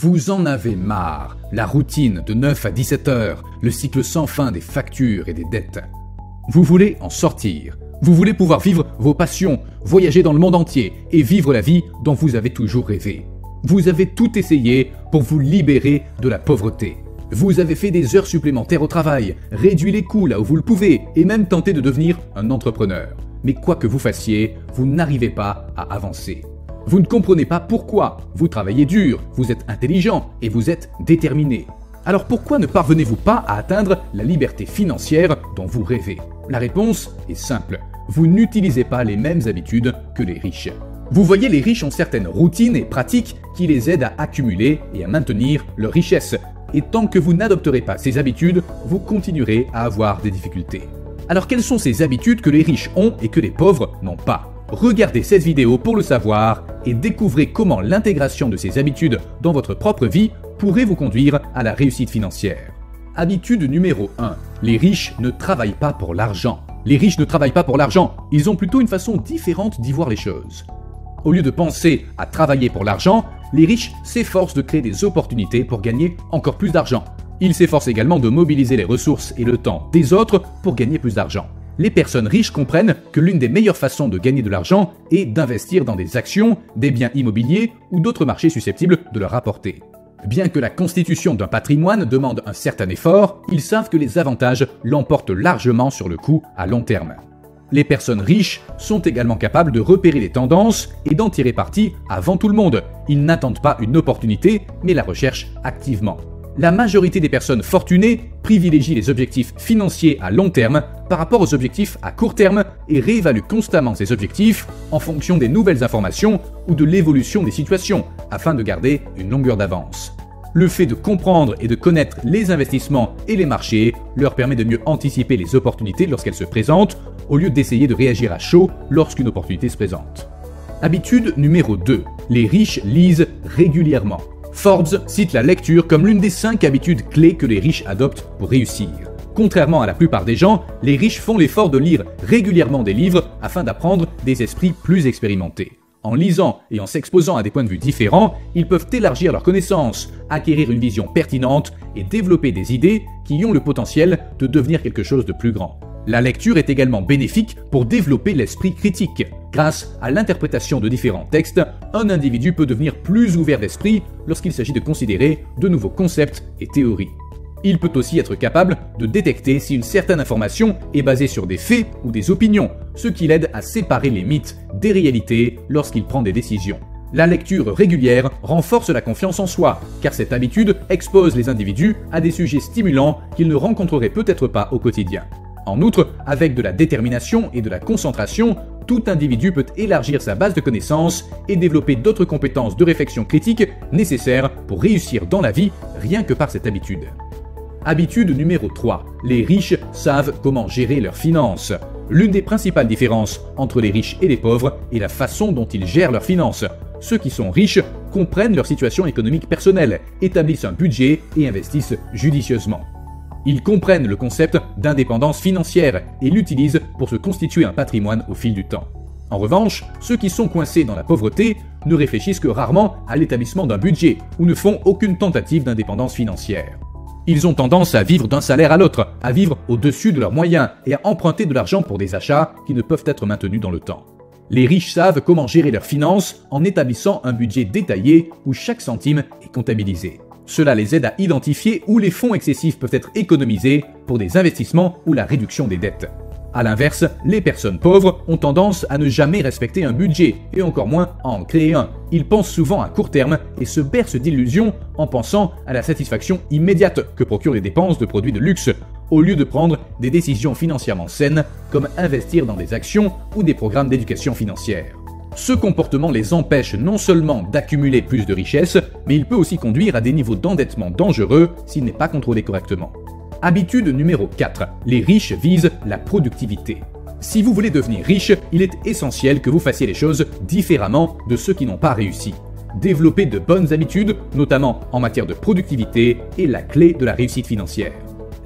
Vous en avez marre. La routine de 9 à 17 heures, le cycle sans fin des factures et des dettes. Vous voulez en sortir. Vous voulez pouvoir vivre vos passions, voyager dans le monde entier et vivre la vie dont vous avez toujours rêvé. Vous avez tout essayé pour vous libérer de la pauvreté. Vous avez fait des heures supplémentaires au travail, réduit les coûts là où vous le pouvez et même tenté de devenir un entrepreneur. Mais quoi que vous fassiez, vous n'arrivez pas à avancer. Vous ne comprenez pas pourquoi. Vous travaillez dur, vous êtes intelligent et vous êtes déterminé. Alors pourquoi ne parvenez-vous pas à atteindre la liberté financière dont vous rêvez? La réponse est simple. Vous n'utilisez pas les mêmes habitudes que les riches. Vous voyez, les riches ont certaines routines et pratiques qui les aident à accumuler et à maintenir leur richesse. Et tant que vous n'adopterez pas ces habitudes, vous continuerez à avoir des difficultés. Alors quelles sont ces habitudes que les riches ont et que les pauvres n'ont pas? Regardez cette vidéo pour le savoir et découvrez comment l'intégration de ces habitudes dans votre propre vie pourrait vous conduire à la réussite financière. Habitude numéro 1. Les riches ne travaillent pas pour l'argent. Les riches ne travaillent pas pour l'argent, ils ont plutôt une façon différente d'y voir les choses. Au lieu de penser à travailler pour l'argent, les riches s'efforcent de créer des opportunités pour gagner encore plus d'argent. Ils s'efforcent également de mobiliser les ressources et le temps des autres pour gagner plus d'argent. Les personnes riches comprennent que l'une des meilleures façons de gagner de l'argent est d'investir dans des actions, des biens immobiliers ou d'autres marchés susceptibles de leur apporter. Bien que la constitution d'un patrimoine demande un certain effort, ils savent que les avantages l'emportent largement sur le coût à long terme. Les personnes riches sont également capables de repérer les tendances et d'en tirer parti avant tout le monde. Ils n'attendent pas une opportunité, mais la recherchent activement. La majorité des personnes fortunées privilégient les objectifs financiers à long terme par rapport aux objectifs à court terme et réévaluent constamment ces objectifs en fonction des nouvelles informations ou de l'évolution des situations afin de garder une longueur d'avance. Le fait de comprendre et de connaître les investissements et les marchés leur permet de mieux anticiper les opportunités lorsqu'elles se présentent au lieu d'essayer de réagir à chaud lorsqu'une opportunité se présente. Habitude numéro 2. Les riches lisent régulièrement. Forbes cite la lecture comme l'une des 5 habitudes clés que les riches adoptent pour réussir. Contrairement à la plupart des gens, les riches font l'effort de lire régulièrement des livres afin d'apprendre des esprits plus expérimentés. En lisant et en s'exposant à des points de vue différents, ils peuvent élargir leurs connaissances, acquérir une vision pertinente et développer des idées qui ont le potentiel de devenir quelque chose de plus grand. La lecture est également bénéfique pour développer l'esprit critique. Grâce à l'interprétation de différents textes, un individu peut devenir plus ouvert d'esprit lorsqu'il s'agit de considérer de nouveaux concepts et théories. Il peut aussi être capable de détecter si une certaine information est basée sur des faits ou des opinions, ce qui l'aide à séparer les mythes des réalités lorsqu'il prend des décisions. La lecture régulière renforce la confiance en soi, car cette habitude expose les individus à des sujets stimulants qu'ils ne rencontreraient peut-être pas au quotidien. En outre, avec de la détermination et de la concentration, tout individu peut élargir sa base de connaissances et développer d'autres compétences de réflexion critique nécessaires pour réussir dans la vie rien que par cette habitude. Habitude numéro 3. Les riches savent comment gérer leurs finances. L'une des principales différences entre les riches et les pauvres est la façon dont ils gèrent leurs finances. Ceux qui sont riches comprennent leur situation économique personnelle, établissent un budget et investissent judicieusement. Ils comprennent le concept d'indépendance financière et l'utilisent pour se constituer un patrimoine au fil du temps. En revanche, ceux qui sont coincés dans la pauvreté ne réfléchissent que rarement à l'établissement d'un budget ou ne font aucune tentative d'indépendance financière. Ils ont tendance à vivre d'un salaire à l'autre, à vivre au-dessus de leurs moyens et à emprunter de l'argent pour des achats qui ne peuvent être maintenus dans le temps. Les riches savent comment gérer leurs finances en établissant un budget détaillé où chaque centime est comptabilisé. Cela les aide à identifier où les fonds excessifs peuvent être économisés pour des investissements ou la réduction des dettes. A l'inverse, les personnes pauvres ont tendance à ne jamais respecter un budget et encore moins à en créer un. Ils pensent souvent à court terme et se bercent d'illusions en pensant à la satisfaction immédiate que procurent les dépenses de produits de luxe, au lieu de prendre des décisions financièrement saines comme investir dans des actions ou des programmes d'éducation financière. Ce comportement les empêche non seulement d'accumuler plus de richesses, mais il peut aussi conduire à des niveaux d'endettement dangereux s'il n'est pas contrôlé correctement. Habitude numéro 4. Les riches visent la productivité. Si vous voulez devenir riche, il est essentiel que vous fassiez les choses différemment de ceux qui n'ont pas réussi. Développer de bonnes habitudes, notamment en matière de productivité, est la clé de la réussite financière.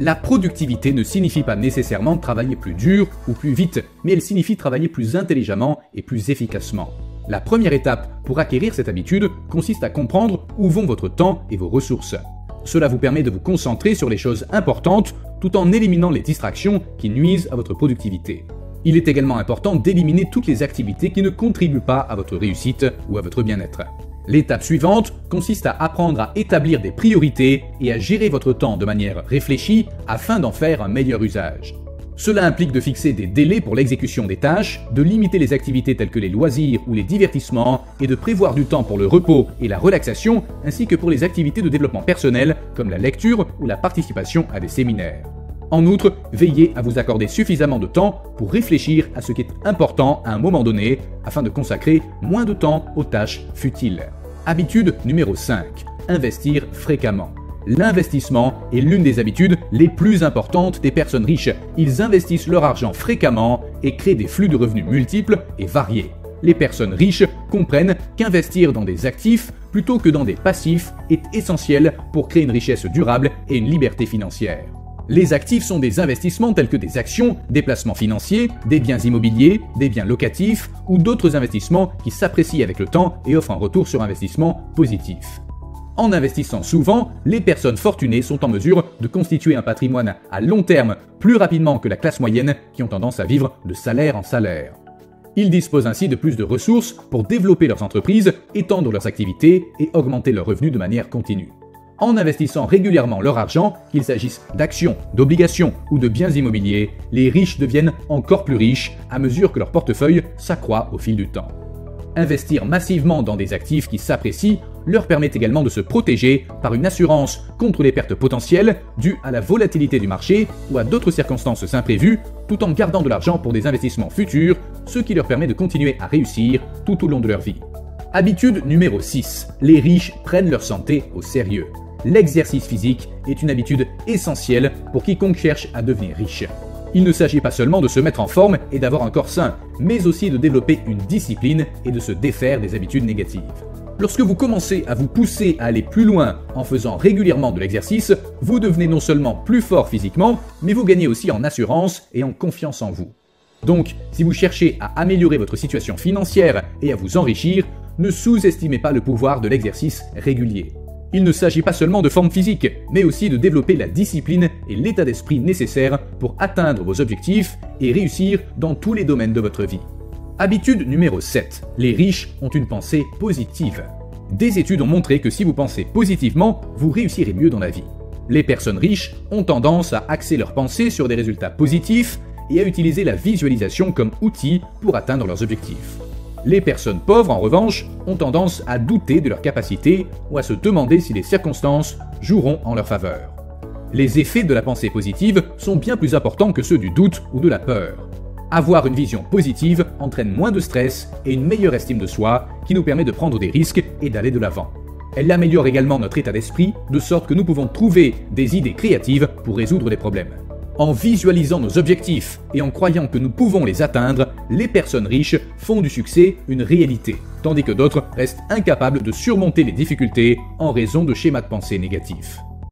La productivité ne signifie pas nécessairement travailler plus dur ou plus vite, mais elle signifie travailler plus intelligemment et plus efficacement. La première étape pour acquérir cette habitude consiste à comprendre où vont votre temps et vos ressources. Cela vous permet de vous concentrer sur les choses importantes tout en éliminant les distractions qui nuisent à votre productivité. Il est également important d'éliminer toutes les activités qui ne contribuent pas à votre réussite ou à votre bien-être. L'étape suivante consiste à apprendre à établir des priorités et à gérer votre temps de manière réfléchie afin d'en faire un meilleur usage. Cela implique de fixer des délais pour l'exécution des tâches, de limiter les activités telles que les loisirs ou les divertissements et de prévoir du temps pour le repos et la relaxation ainsi que pour les activités de développement personnel comme la lecture ou la participation à des séminaires. En outre, veillez à vous accorder suffisamment de temps pour réfléchir à ce qui est important à un moment donné afin de consacrer moins de temps aux tâches futiles. Habitude numéro 5. Investir fréquemment. L'investissement est l'une des habitudes les plus importantes des personnes riches. Ils investissent leur argent fréquemment et créent des flux de revenus multiples et variés. Les personnes riches comprennent qu'investir dans des actifs plutôt que dans des passifs est essentiel pour créer une richesse durable et une liberté financière. Les actifs sont des investissements tels que des actions, des placements financiers, des biens immobiliers, des biens locatifs ou d'autres investissements qui s'apprécient avec le temps et offrent un retour sur investissement positif. En investissant souvent, les personnes fortunées sont en mesure de constituer un patrimoine à long terme plus rapidement que la classe moyenne qui ont tendance à vivre de salaire en salaire. Ils disposent ainsi de plus de ressources pour développer leurs entreprises, étendre leurs activités et augmenter leurs revenus de manière continue. En investissant régulièrement leur argent, qu'il s'agisse d'actions, d'obligations ou de biens immobiliers, les riches deviennent encore plus riches à mesure que leur portefeuille s'accroît au fil du temps. Investir massivement dans des actifs qui s'apprécient leur permet également de se protéger par une assurance contre les pertes potentielles dues à la volatilité du marché ou à d'autres circonstances imprévues, tout en gardant de l'argent pour des investissements futurs, ce qui leur permet de continuer à réussir tout au long de leur vie. Habitude numéro 6. Les riches prennent leur santé au sérieux. L'exercice physique est une habitude essentielle pour quiconque cherche à devenir riche. Il ne s'agit pas seulement de se mettre en forme et d'avoir un corps sain, mais aussi de développer une discipline et de se défaire des habitudes négatives. Lorsque vous commencez à vous pousser à aller plus loin en faisant régulièrement de l'exercice, vous devenez non seulement plus fort physiquement, mais vous gagnez aussi en assurance et en confiance en vous. Donc, si vous cherchez à améliorer votre situation financière et à vous enrichir, ne sous-estimez pas le pouvoir de l'exercice régulier. Il ne s'agit pas seulement de forme physique, mais aussi de développer la discipline et l'état d'esprit nécessaires pour atteindre vos objectifs et réussir dans tous les domaines de votre vie. Habitude numéro 7. Les riches ont une pensée positive. Des études ont montré que si vous pensez positivement, vous réussirez mieux dans la vie. Les personnes riches ont tendance à axer leurs pensées sur des résultats positifs et à utiliser la visualisation comme outil pour atteindre leurs objectifs. Les personnes pauvres, en revanche, ont tendance à douter de leurs capacités ou à se demander si les circonstances joueront en leur faveur. Les effets de la pensée positive sont bien plus importants que ceux du doute ou de la peur. Avoir une vision positive entraîne moins de stress et une meilleure estime de soi qui nous permet de prendre des risques et d'aller de l'avant. Elle améliore également notre état d'esprit de sorte que nous pouvons trouver des idées créatives pour résoudre des problèmes. En visualisant nos objectifs et en croyant que nous pouvons les atteindre, les personnes riches font du succès une réalité, tandis que d'autres restent incapables de surmonter les difficultés en raison de schémas de pensée négatifs.